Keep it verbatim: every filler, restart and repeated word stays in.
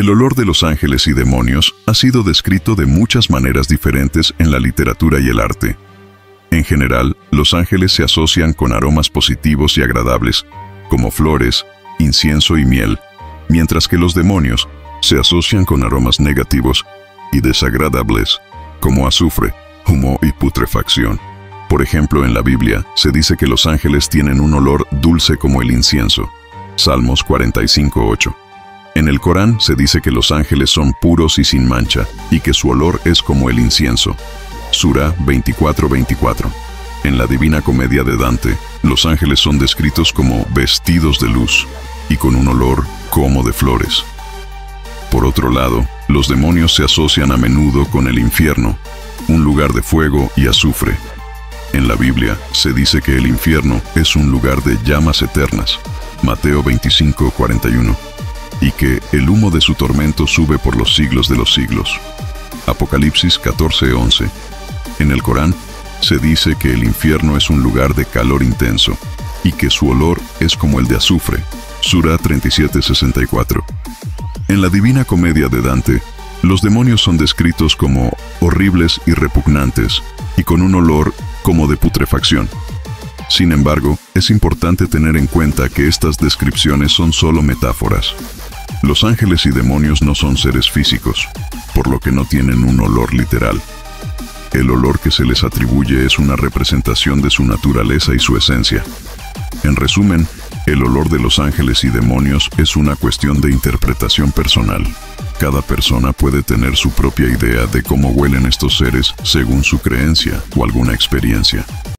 El olor de los ángeles y demonios ha sido descrito de muchas maneras diferentes en la literatura y el arte. En general, los ángeles se asocian con aromas positivos y agradables, como flores, incienso y miel, mientras que los demonios se asocian con aromas negativos y desagradables, como azufre, humo y putrefacción. Por ejemplo, en la Biblia se dice que los ángeles tienen un olor dulce como el incienso. Salmos cuarenta y cinco, ocho. En el Corán se dice que los ángeles son puros y sin mancha, y que su olor es como el incienso. Sura veinticuatro, veinticuatro. En la Divina Comedia de Dante, los ángeles son descritos como vestidos de luz, y con un olor como de flores. Por otro lado, los demonios se asocian a menudo con el infierno, un lugar de fuego y azufre. En la Biblia se dice que el infierno es un lugar de llamas eternas. Mateo veinticinco, cuarenta y uno. Y que el humo de su tormento sube por los siglos de los siglos. Apocalipsis catorce, once. En el Corán se dice que el infierno es un lugar de calor intenso y que su olor es como el de azufre. Sura treinta y siete, sesenta y cuatro. En la Divina Comedia de Dante, los demonios son descritos como horribles y repugnantes y con un olor como de putrefacción. Sin embargo, es importante tener en cuenta que estas descripciones son solo metáforas. Los ángeles y demonios no son seres físicos, por lo que no tienen un olor literal. El olor que se les atribuye es una representación de su naturaleza y su esencia. En resumen, el olor de los ángeles y demonios es una cuestión de interpretación personal. Cada persona puede tener su propia idea de cómo huelen estos seres según su creencia o alguna experiencia.